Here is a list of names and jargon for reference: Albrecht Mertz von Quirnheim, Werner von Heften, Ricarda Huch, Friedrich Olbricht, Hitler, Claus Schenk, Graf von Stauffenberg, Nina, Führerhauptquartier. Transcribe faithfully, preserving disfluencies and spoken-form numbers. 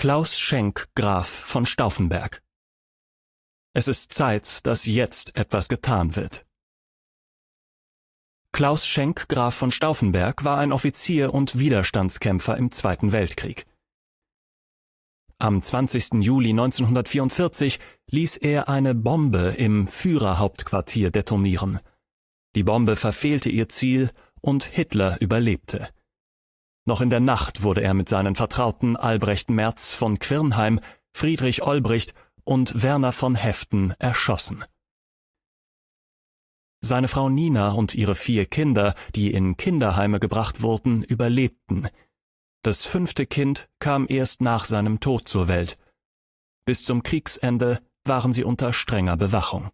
Claus Schenk, Graf von Stauffenberg. Es ist Zeit, dass jetzt etwas getan wird. Claus Schenk, Graf von Stauffenberg, war ein Offizier und Widerstandskämpfer im Zweiten Weltkrieg. Am zwanzigsten Juli neunzehnhundertvierundvierzig ließ er eine Bombe im Führerhauptquartier detonieren. Die Bombe verfehlte ihr Ziel und Hitler überlebte. Noch in der Nacht wurde er mit seinen Vertrauten Albrecht Mertz von Quirnheim, Friedrich Olbricht und Werner von Heften erschossen. Seine Frau Nina und ihre vier Kinder, die in Kinderheime gebracht wurden, überlebten. Das fünfte Kind kam erst nach seinem Tod zur Welt. Bis zum Kriegsende waren sie unter strenger Bewachung.